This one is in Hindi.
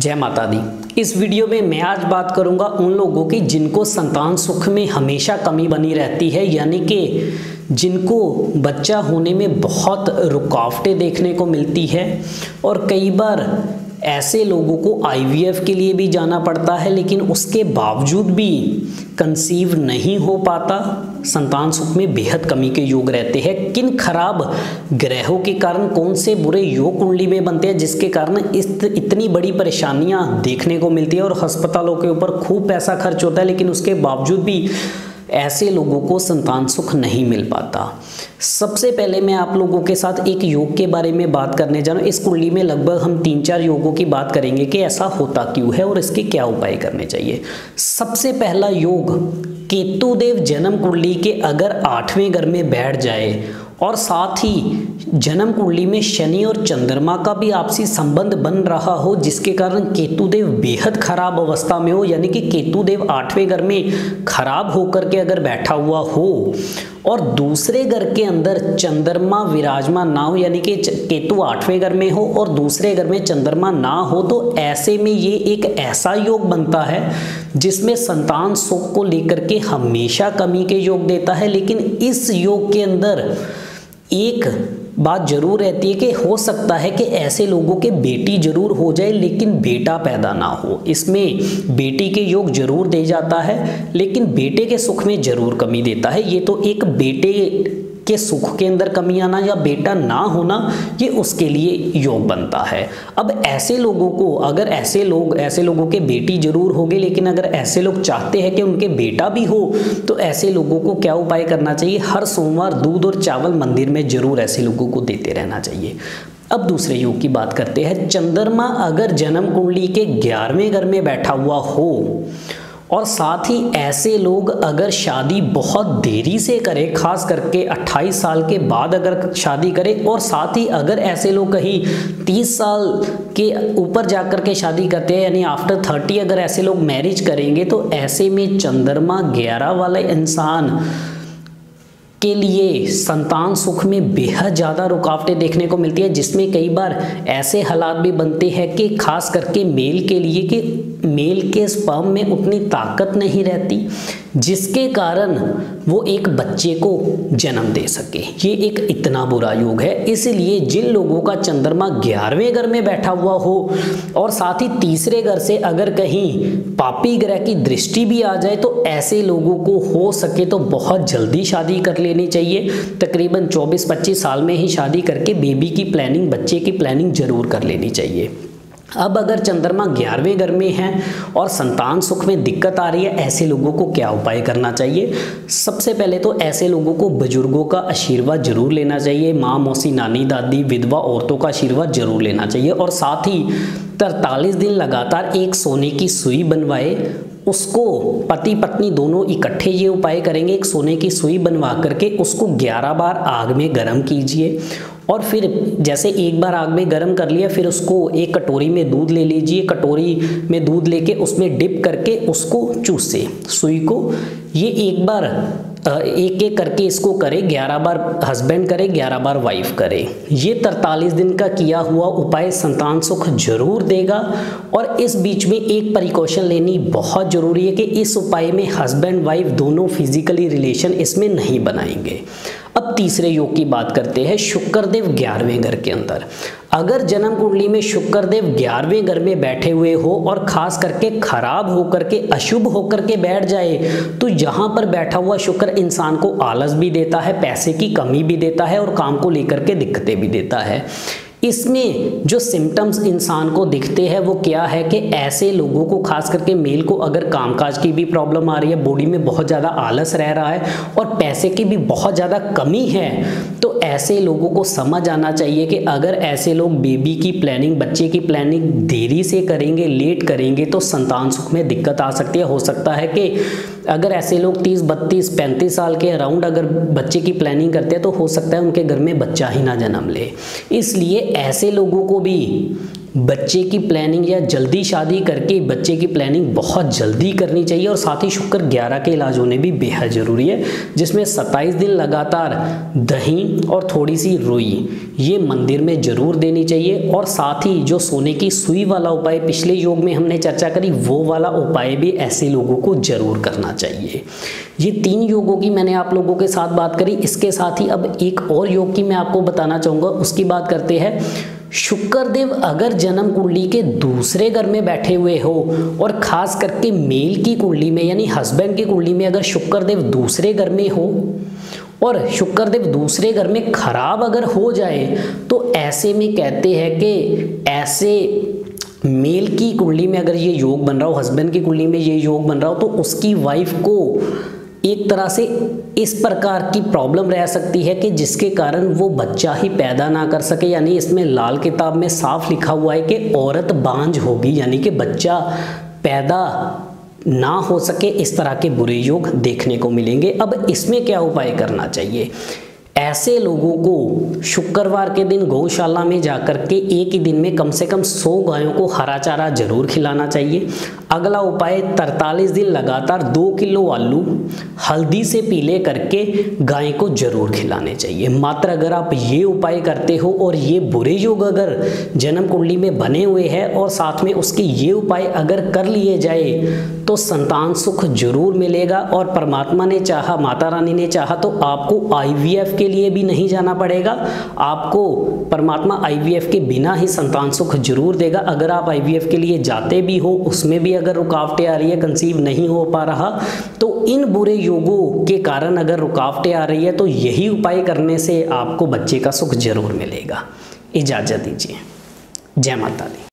जय माता दी। इस वीडियो में मैं आज बात करूंगा उन लोगों की जिनको संतान सुख में हमेशा कमी बनी रहती है, यानी कि जिनको बच्चा होने में बहुत रुकावटें देखने को मिलती है और कई बार ऐसे लोगों को आईवीएफ के लिए भी जाना पड़ता है, लेकिन उसके बावजूद भी कंसीव नहीं हो पाता। संतान सुख में बेहद कमी के योग रहते हैं। किन खराब ग्रहों के कारण कौन से बुरे योग कुंडली में बनते हैं जिसके कारण इतनी बड़ी परेशानियां देखने को मिलती है और अस्पतालों के ऊपर खूब पैसा खर्च होता है, लेकिन उसके बावजूद भी ऐसे लोगों को संतान सुख नहीं मिल पाता। सबसे पहले मैं आप लोगों के साथ एक योग के बारे में बात करने जा रहा हूँ। इस कुंडली में लगभग हम 3-4 योगों की बात करेंगे कि ऐसा होता क्यों है और इसके क्या उपाय करने चाहिए। सबसे पहला योग केतु देव जन्म कुंडली के अगर 8वें घर में बैठ जाए और साथ ही जन्म कुंडली में शनि और चंद्रमा का भी आपसी संबंध बन रहा हो, जिसके कारण केतुदेव बेहद खराब अवस्था में हो, यानी कि केतुदेव 8वें घर में खराब होकर के अगर बैठा हुआ हो और दूसरे घर के अंदर चंद्रमा विराजमान ना हो, यानी कि केतु 8वें घर में हो और दूसरे घर में चंद्रमा ना हो, तो ऐसे में ये एक ऐसा योग बनता है जिसमें संतान सुख को लेकर के हमेशा कमी के योग देता है। लेकिन इस योग के अंदर एक बात जरूर रहती है कि हो सकता है कि ऐसे लोगों के बेटी जरूर हो जाए लेकिन बेटा पैदा ना हो। इसमें बेटी के योग जरूर दे जाता है लेकिन बेटे के सुख में जरूर कमी देता है। ये तो एक बेटे के सुख के अंदर कमी आना या बेटा ना होना, ये उसके लिए योग बनता है। अब ऐसे लोगों को अगर ऐसे लोगों के बेटी जरूर होंगे, लेकिन अगर ऐसे लोग चाहते हैं कि उनके बेटा भी हो, तो ऐसे लोगों को क्या उपाय करना चाहिए? हर सोमवार दूध और चावल मंदिर में जरूर ऐसे लोगों को देते रहना चाहिए। अब दूसरे योग की बात करते हैं। चंद्रमा अगर जन्म कुंडली के 11वें घर में बैठा हुआ हो और साथ ही ऐसे लोग अगर शादी बहुत देरी से करें, खास करके 28 साल के बाद अगर शादी करें, और साथ ही अगर ऐसे लोग कहीं 30 साल के ऊपर जाकर के शादी करते हैं, यानी आफ्टर 30 अगर ऐसे लोग मैरिज करेंगे, तो ऐसे में चंद्रमा 11 वाले इंसान के लिए संतान सुख में बेहद ज़्यादा रुकावटें देखने को मिलती है, जिसमें कई बार ऐसे हालात भी बनते हैं कि खास करके मेल के लिए कि मेल के स्पर्म में उतनी ताकत नहीं रहती जिसके कारण वो एक बच्चे को जन्म दे सके। ये एक इतना बुरा योग है। इसलिए जिन लोगों का चंद्रमा 11वें घर में बैठा हुआ हो और साथ ही तीसरे घर से अगर कहीं पापी ग्रह की दृष्टि भी आ जाए, तो ऐसे लोगों को हो सके तो बहुत जल्दी शादी कर लेनी चाहिए। तकरीबन 24-25 साल में ही शादी करके बेबी की प्लानिंग, बच्चे की प्लानिंग जरूर कर लेनी चाहिए। अब अगर चंद्रमा 11वें घर में है और संतान सुख में दिक्कत आ रही है, ऐसे लोगों को क्या उपाय करना चाहिए? सबसे पहले तो ऐसे लोगों को बुजुर्गों का आशीर्वाद जरूर लेना चाहिए, माँ, मौसी, नानी, दादी, विधवा औरतों का आशीर्वाद जरूर लेना चाहिए, और साथ ही 43 दिन लगातार एक सोने की सुई बनवाए। उसको पति पत्नी दोनों इकट्ठे ये उपाय करेंगे, एक सोने की सुई बनवा करके उसको 11 बार आग में गर्म कीजिए और फिर जैसे एक बार आग में गर्म कर लिया, फिर उसको एक कटोरी में दूध ले लीजिए, कटोरी में दूध लेके उसमें डिप करके उसको चूसे सुई को। ये एक एक करके इसको करे, 11 बार हस्बैंड करे, 11 बार वाइफ करे। ये 43 दिन का किया हुआ उपाय संतान सुख जरूर देगा। और इस बीच में एक प्रिकॉशन लेनी बहुत ज़रूरी है कि इस उपाय में हस्बैंड वाइफ दोनों फिजिकली रिलेशन इसमें नहीं बनाएंगे। अब तीसरे योग की बात करते हैं। शुक्रदेव 11वें घर के अंदर अगर जन्म कुंडली में शुक्रदेव 11वें घर में बैठे हुए हो और खास करके खराब होकर के अशुभ होकर के बैठ जाए, तो यहाँ पर बैठा हुआ शुक्र इंसान को आलस भी देता है, पैसे की कमी भी देता है और काम को लेकर के दिक्कतें भी देता है। इसमें जो सिम्टम्स इंसान को दिखते हैं वो क्या है कि ऐसे लोगों को खास करके मेल को अगर कामकाज की भी प्रॉब्लम आ रही है, बॉडी में बहुत ज़्यादा आलस रह रहा है और पैसे की भी बहुत ज़्यादा कमी है, तो ऐसे लोगों को समझ आना चाहिए कि अगर ऐसे लोग बेबी की प्लानिंग, बच्चे की प्लानिंग देरी से करेंगे, लेट करेंगे, तो संतान सुख में दिक्कत आ सकती है। हो सकता है कि अगर ऐसे लोग 30-32-35 साल के अराउंड अगर बच्चे की प्लानिंग करते हैं, तो हो सकता है उनके घर में बच्चा ही ना जन्म ले। इसलिए ऐसे लोगों को भी बच्चे की प्लानिंग या जल्दी शादी करके बच्चे की प्लानिंग बहुत जल्दी करनी चाहिए। और साथ ही शुक्र 11 के इलाज होने भी बेहद ज़रूरी है, जिसमें 27 दिन लगातार दही और थोड़ी सी रुई ये मंदिर में ज़रूर देनी चाहिए। और साथ ही जो सोने की सुई वाला उपाय पिछले योग में हमने चर्चा करी, वो वाला उपाय भी ऐसे लोगों को ज़रूर करना चाहिए। ये तीन योगों की मैंने आप लोगों के साथ बात करी। इसके साथ ही अब एक और योग की मैं आपको बताना चाहूँगा, उसकी बात करते हैं। शुक्रदेव अगर जन्म कुंडली के दूसरे घर में बैठे हुए हो और ख़ास करके मेल की कुंडली में यानी हस्बैंड की कुंडली में अगर शुक्रदेव दूसरे घर में हो और शुक्रदेव दूसरे घर में खराब अगर हो जाए, तो ऐसे में कहते हैं कि ऐसे मेल की कुंडली में अगर ये योग बन रहा हो, हस्बैंड की कुंडली में ये योग बन रहा हो, तो उसकी वाइफ को एक तरह से इस प्रकार की प्रॉब्लम रह सकती है कि जिसके कारण वो बच्चा ही पैदा ना कर सके। यानी इसमें लाल किताब में साफ लिखा हुआ है कि औरत बांझ होगी, यानी कि बच्चा पैदा ना हो सके। इस तरह के बुरे योग देखने को मिलेंगे। अब इसमें क्या उपाय करना चाहिए? ऐसे लोगों को शुक्रवार के दिन गौशाला में जाकर के एक ही दिन में कम से कम 100 गायों को हरा चारा जरूर खिलाना चाहिए। अगला उपाय, 43 दिन लगातार 2 किलो आलू हल्दी से पीले करके गाय को जरूर खिलाने चाहिए। मात्र अगर आप ये उपाय करते हो और ये बुरे योग अगर जन्म कुंडली में बने हुए हैं और साथ में उसके ये उपाय अगर कर लिए जाए, तो संतान सुख जरूर मिलेगा। और परमात्मा ने चाहा, माता रानी ने चाहा, तो आपको IVF के लिए भी नहीं जाना पड़ेगा। आपको परमात्मा IVF के बिना ही संतान सुख जरूर देगा। अगर आप IVF के लिए जाते भी हो, उसमें भी अगर रुकावटें आ रही है, कंसीव नहीं हो पा रहा, तो इन बुरे योगों के कारण अगर रुकावटें आ रही है, तो यही उपाय करने से आपको बच्चे का सुख जरूर मिलेगा। इजाजत दीजिए। जय माता दी।